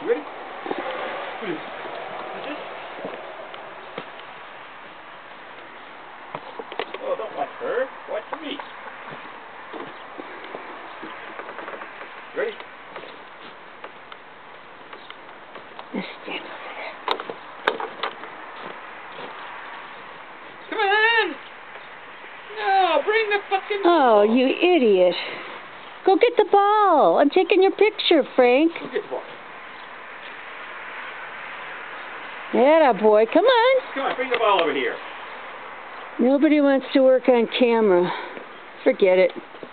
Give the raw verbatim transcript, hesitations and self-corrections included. You ready? Please. Oh, don't watch her. Watch me. You ready? Just stand over there. Come on! No, bring the fucking ball. Oh, you idiot. Go get the ball. I'm taking your picture, Frank. Go get the ball. Yeah, boy. Come on. Come on, bring the ball over here. Nobody wants to work on camera. Forget it.